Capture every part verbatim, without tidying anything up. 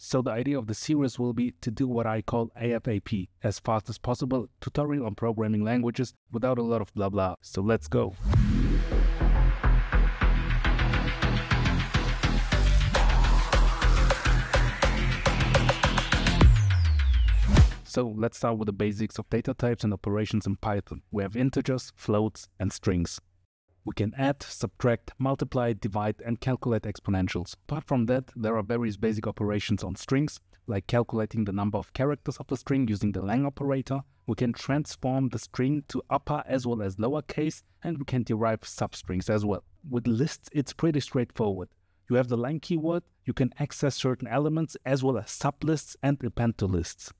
So the idea of the series will be to do what I call A F A P, as fast as possible, tutorial on programming languages without a lot of blah blah. So let's go. So let's start with the basics of data types and operations in Python. We have integers, floats, and strings. We can add, subtract, multiply, divide, and calculate exponentials. Apart from that, there are various basic operations on strings, like calculating the number of characters of the string using the len operator. We can transform the string to upper as well as lowercase, and we can derive substrings as well. With lists, it's pretty straightforward. You have the len keyword, you can access certain elements as well as sublists and append to lists.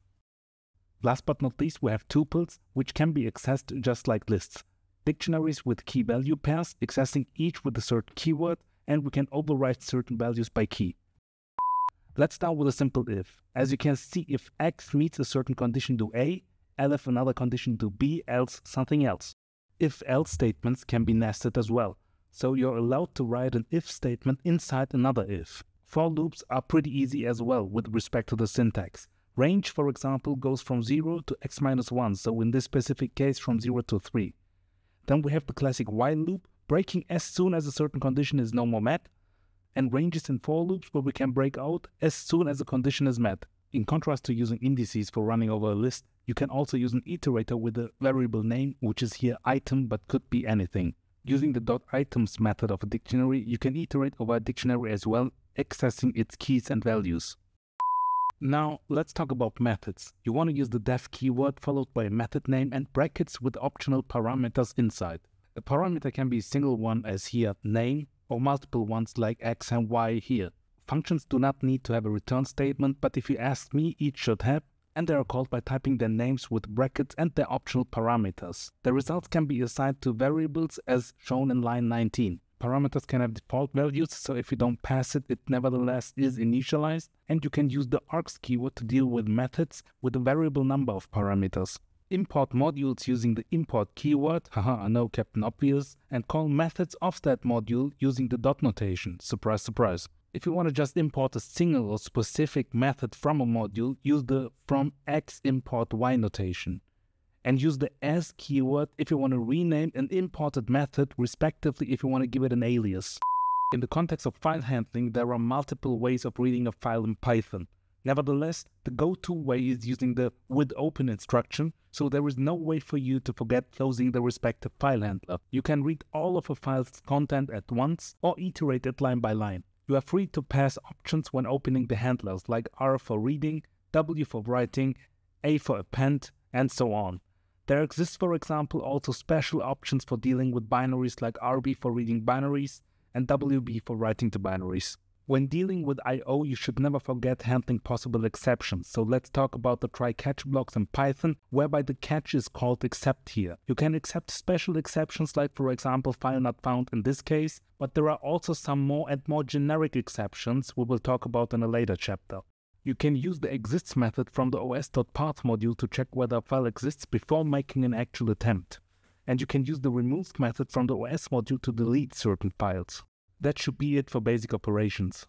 Last but not least, we have tuples, which can be accessed just like lists. Dictionaries with key value pairs, accessing each with a certain keyword, and we can override certain values by key. Let's start with a simple if. As you can see, if x meets a certain condition do A, L if another condition do B, else something else. If-else statements can be nested as well, so you're allowed to write an if statement inside another if. For loops are pretty easy as well with respect to the syntax. Range, for example, goes from zero to x minus one, so in this specific case from zero to three. Then we have the classic while loop, breaking as soon as a certain condition is no more met, and ranges in for loops where we can break out as soon as a condition is met. In contrast to using indices for running over a list, you can also use an iterator with a variable name, which is here item but could be anything. Using the .items method of a dictionary, you can iterate over a dictionary as well, accessing its keys and values. Now, let's talk about methods. You want to use the def keyword followed by a method name and brackets with optional parameters inside. A parameter can be a single one as here, name, or multiple ones like x and y here. Functions do not need to have a return statement, but if you ask me, each should have, and they are called by typing their names with brackets and their optional parameters. The results can be assigned to variables as shown in line nineteen. Parameters can have default values, so if you don't pass it, it nevertheless is initialized, and you can use the args keyword to deal with methods with a variable number of parameters. Import modules using the import keyword, haha, I know, Captain Obvious, and call methods of that module using the dot notation, surprise, surprise. If you want to just import a single or specific method from a module, use the from x import y notation. And use the as keyword if you want to rename an imported method, respectively if you want to give it an alias. In the context of file handling, there are multiple ways of reading a file in Python. Nevertheless, the go-to way is using the with open instruction, so there is no way for you to forget closing the respective file handler. You can read all of a file's content at once or iterate it line by line. You are free to pass options when opening the handlers like R for reading, W for writing, A for append, and so on. There exists, for example, also special options for dealing with binaries like R B for reading binaries and W B for writing to binaries. When dealing with I O, you should never forget handling possible exceptions. So let's talk about the try catch blocks in Python, whereby the catch is called except here. You can accept special exceptions like, for example, file not found in this case, but there are also some more and more generic exceptions we will talk about in a later chapter. You can use the exists method from the os.path module to check whether a file exists before making an actual attempt. And you can use the removes method from the O S module to delete certain files. That should be it for basic operations.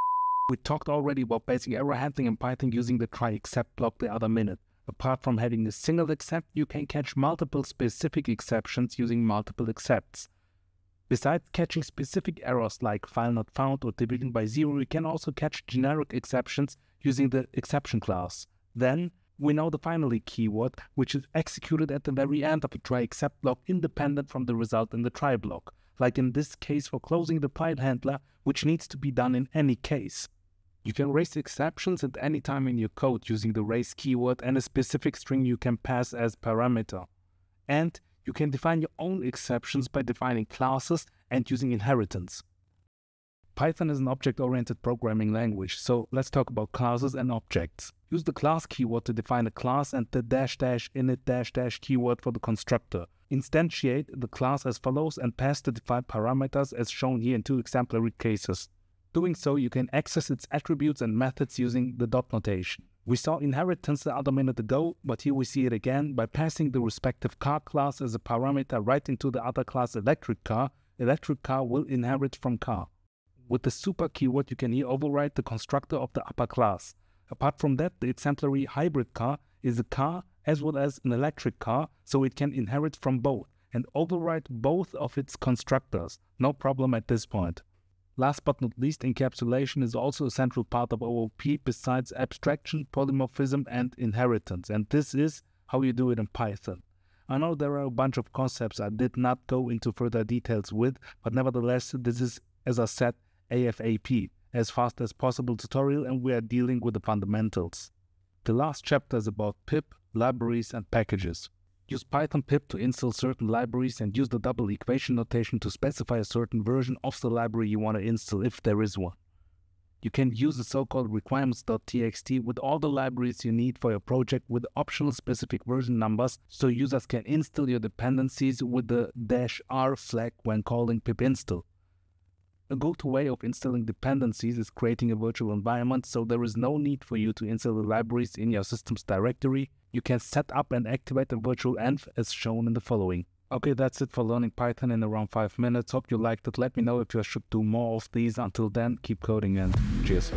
We talked already about basic error handling in Python using the try except block the other minute. Apart from having a single except, you can catch multiple specific exceptions using multiple excepts. Besides catching specific errors like file not found or division by zero, you can also catch generic exceptions using the exception class. Then we know the finally keyword, which is executed at the very end of a try except block independent from the result in the try block, like in this case for closing the file handler, which needs to be done in any case. You can raise exceptions at any time in your code using the raise keyword and a specific string you can pass as parameter. And you can define your own exceptions by defining classes and using inheritance. Python is an object-oriented programming language, so let's talk about classes and objects. Use the class keyword to define a class and the dash dash init dash dash keyword for the constructor. Instantiate the class as follows and pass the defined parameters as shown here in two exemplary cases. Doing so, you can access its attributes and methods using the dot notation. We saw inheritance the other minute ago, but here we see it again by passing the respective car class as a parameter right into the other class electric car. Electric car will inherit from car. With the super keyword, you can here override the constructor of the upper class. Apart from that, the exemplary hybrid car is a car as well as an electric car, so it can inherit from both and override both of its constructors. No problem at this point. Last but not least, encapsulation is also a central part of O O P besides abstraction, polymorphism and inheritance. And this is how you do it in Python. I know there are a bunch of concepts I did not go into further details with, but nevertheless, this is, as I said, A F A P, as fast as possible tutorial, and we are dealing with the fundamentals. The last chapter is about pip, libraries and packages. Use Python pip to install certain libraries and use the double equation notation to specify a certain version of the library you want to install if there is one. You can use the so-called requirements dot t x t with all the libraries you need for your project with optional specific version numbers, so users can install your dependencies with the dash R flag when calling pip install. A go-to way of installing dependencies is creating a virtual environment, so there is no need for you to install the libraries in your system's directory. You can set up and activate a virtual env as shown in the following. Okay, that's it for learning Python in around five minutes. Hope you liked it. Let me know if you should do more of these. Until then, keep coding and cheers.